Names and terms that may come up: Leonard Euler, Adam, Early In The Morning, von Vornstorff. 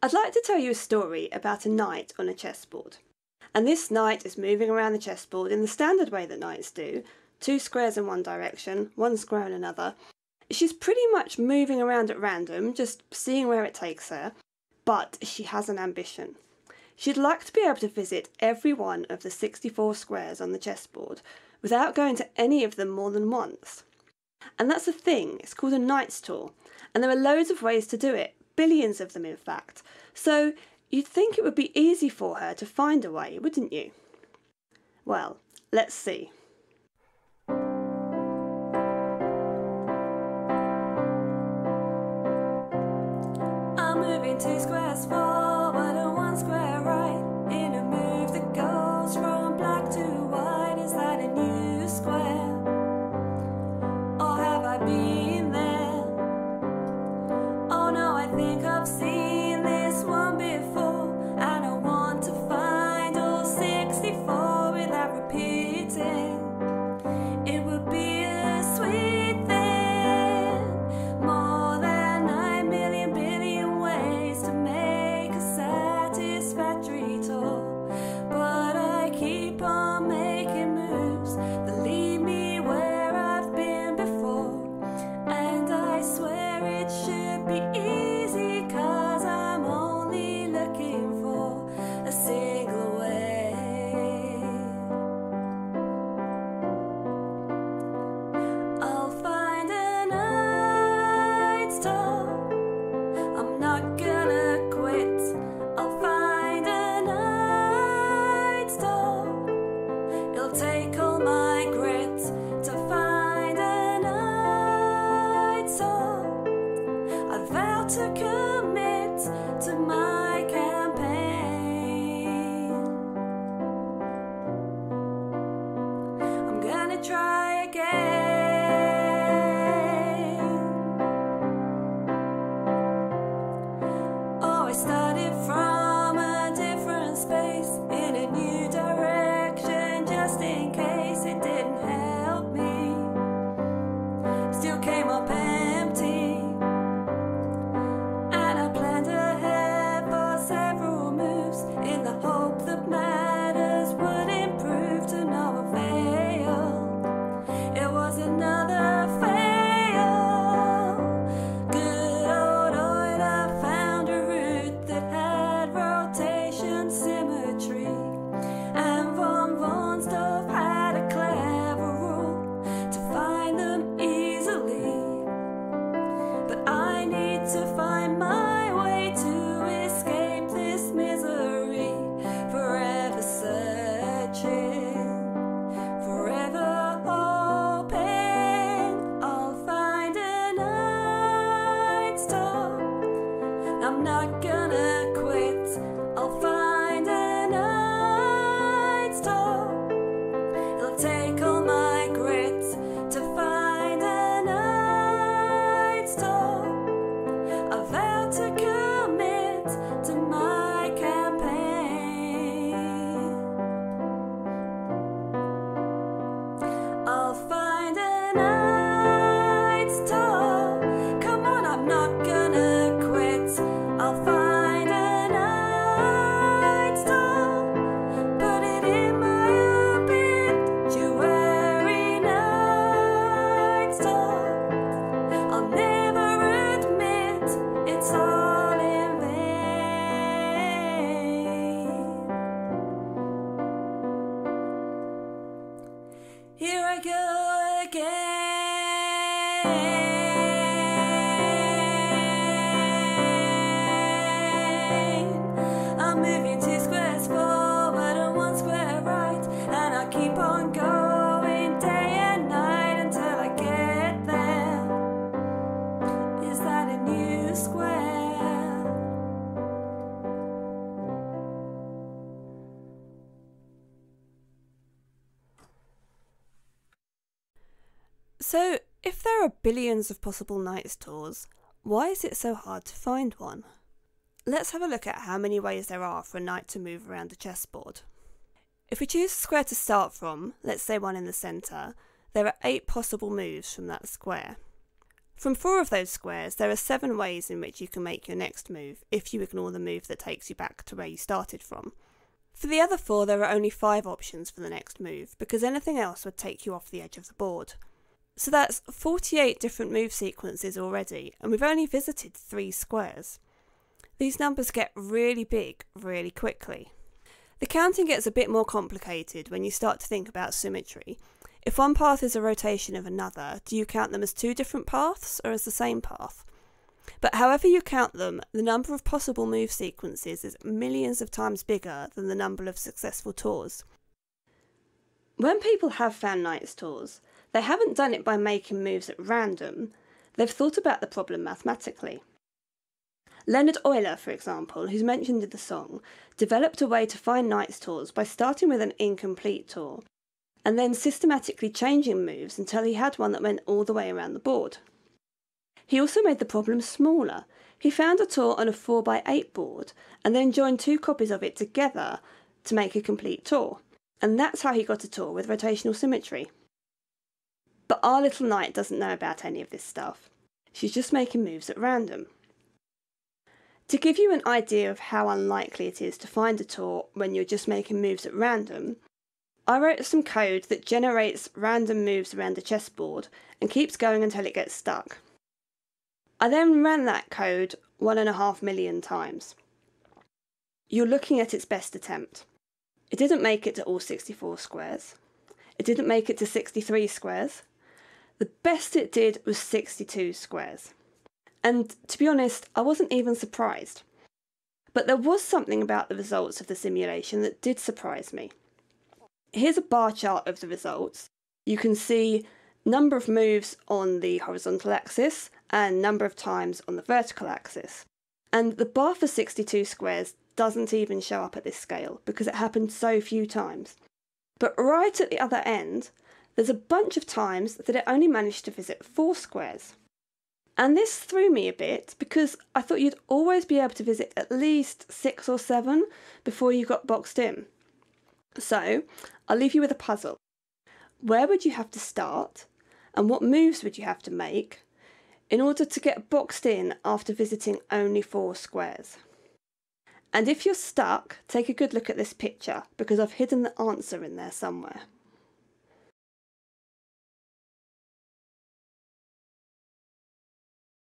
I'd like to tell you a story about a knight on a chessboard. And this knight is moving around the chessboard in the standard way that knights do, two squares in one direction, one square in another. She's pretty much moving around at random, just seeing where it takes her, but she has an ambition. She'd like to be able to visit every one of the 64 squares on the chessboard, without going to any of them more than once. And that's the thing, it's called a knight's tour, and there are loads of ways to do it, billions of them in fact, so you'd think it would be easy for her to find a way, wouldn't you? Well, let's see. I'm moving two squares forward and one square right, in a move that goes from black to white. Is that a new square? Or have I been there? Oh no, I think I've seen this one before, and I want to find all 64 without repeating. It would be a sweet thing, more than 9 billion ways to make a satisfactory tour. But I keep on making moves that lead me where I've been before, and I swear it should be easy, 'cause I'm only looking for a single way. I'll find a knight's tour, I'm not gonna quit. I'll find a knight's tour, it'll take all my grit to find a knight's tour. I vow to commit to my campaign. I'm gonna try again. Oh, I started from a different space, in a new direction, just in case it didn't help me. Still came up empty. And I planned ahead for several moves, in the hope that matters would improve, to no avail. It was another fail. Good old Euler found a route that had rotation symmetry, and von Vornstorff had a clever rule to find them easily. But I need to find my way to escape this misery. Forever searching, forever hoping. I'll find a knight's tour, I'm not gonna quit. I'll find a knight's tour, it'll take all my grit to find a knight's tour. I vow to commit to my campaign. I'll find a knight's tour, come on, I'm not gonna quit. I'll find a knight's tour, put it in my obituary. Knight's tour, I'll never admit it's all in vain. Here I go again. I'm moving two squares forward and one square right, and I keep on going day and night until I get there. Is that a new square? So, if there are billions of possible knight's tours, why is it so hard to find one? Let's have a look at how many ways there are for a knight to move around the chessboard. If we choose a square to start from, let's say one in the centre, there are 8 possible moves from that square. From 4 of those squares, there are 7 ways in which you can make your next move, if you ignore the move that takes you back to where you started from. For the other 4, there are only 5 options for the next move, because anything else would take you off the edge of the board. So that's 48 different move sequences already, and we've only visited 3 squares. These numbers get really big really quickly. The counting gets a bit more complicated when you start to think about symmetry. If one path is a rotation of another, do you count them as 2 different paths or as the same path? But however you count them, the number of possible move sequences is millions of times bigger than the number of successful tours. When people have Fan Nights tours, they haven't done it by making moves at random, they've thought about the problem mathematically. Leonard Euler, for example, who's mentioned in the song, developed a way to find Nights tours by starting with an incomplete tour, and then systematically changing moves until he had one that went all the way around the board. He also made the problem smaller. He found a tour on a 4x8 board, and then joined 2 copies of it together to make a complete tour. And that's how he got a tour with rotational symmetry. But our little knight doesn't know about any of this stuff. She's just making moves at random. To give you an idea of how unlikely it is to find a tour when you're just making moves at random, I wrote some code that generates random moves around the chessboard and keeps going until it gets stuck. I then ran that code 1.5 million times. You're looking at its best attempt. It didn't make it to all 64 squares. It didn't make it to 63 squares. The best it did was 62 squares. And to be honest, I wasn't even surprised. But there was something about the results of the simulation that did surprise me. Here's a bar chart of the results. You can see number of moves on the horizontal axis and number of times on the vertical axis. And the bar for 62 squares doesn't even show up at this scale because it happened so few times. But right at the other end, there's a bunch of times that it only managed to visit 4 squares. And this threw me a bit, because I thought you'd always be able to visit at least 6 or 7 before you got boxed in. So, I'll leave you with a puzzle. Where would you have to start, and what moves would you have to make, in order to get boxed in after visiting only 4 squares? And if you're stuck, take a good look at this picture, because I've hidden the answer in there somewhere.